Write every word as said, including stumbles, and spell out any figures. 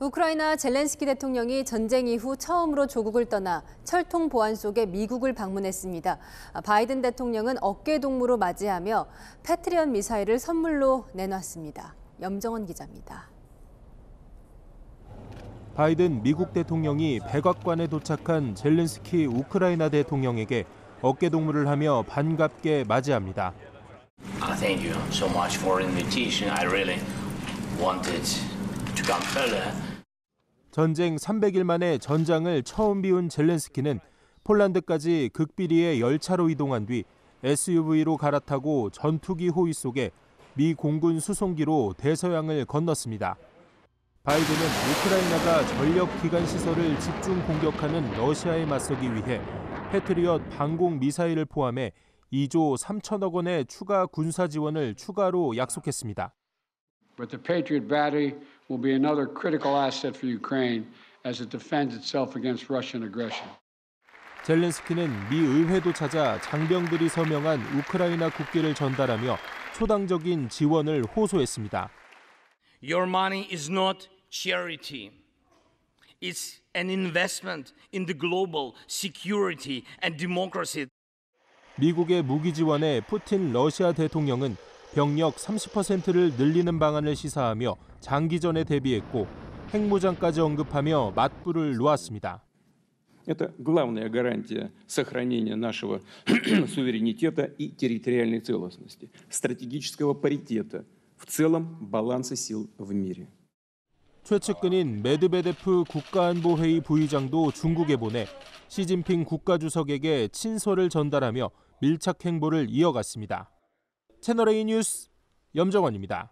우크라이나 젤렌스키 대통령이 전쟁 이후 처음으로 조국을 떠나 철통 보안 속에 미국을 방문했습니다. 바이든 대통령은 어깨 동무로 맞이하며 패트리엇 미사일을 선물로 내놨습니다. 염정원 기자입니다. 바이든 미국 대통령이 백악관에 도착한 젤렌스키 우크라이나 대통령에게 어깨 동무를 하며 반갑게 맞이합니다. Thank you so much for invitation. I really wanted to come further. 전쟁 삼백일 만에 전장을 처음 비운 젤렌스키는 폴란드까지 극비리에 열차로 이동한 뒤 에스유브이로 갈아타고 전투기 호위 속에 미 공군 수송기로 대서양을 건넜습니다. 바이든은 우크라이나가 전력기관 시설을 집중 공격하는 러시아에 맞서기 위해 패트리엇 방공 미사일을 포함해 이조 삼천억 원의 추가 군사 지원을 추가로 약속했습니다. But the Patriot battery will be another critical asset for Ukraine as it defends itself against Russian aggression. 젤렌스키는 미 의회도 찾아 장병들이 서명한 우크라이나 국기를 전달하며 초당적인 지원을 호소했습니다. Your money is not charity. It's an investment in the global security and democracy. 미국의 무기 지원에 푸틴 러시아 대통령은 병력 삼십 퍼센트를 늘리는 방안을 시사하며 장기전에 대비했고 핵무장까지 언급하며 맞불을 놓았습니다. Это главная гарантия сохранения нашего суверенитета и территориальной целостности, стратегического паритета, в целом баланса сил в мире. 최측근인 메드베데프 국가안보회의 부의장도 중국에 보내 시진핑 국가주석에게 친서를 전달하며 밀착 행보를 이어갔습니다. 채널A 뉴스 염정원입니다.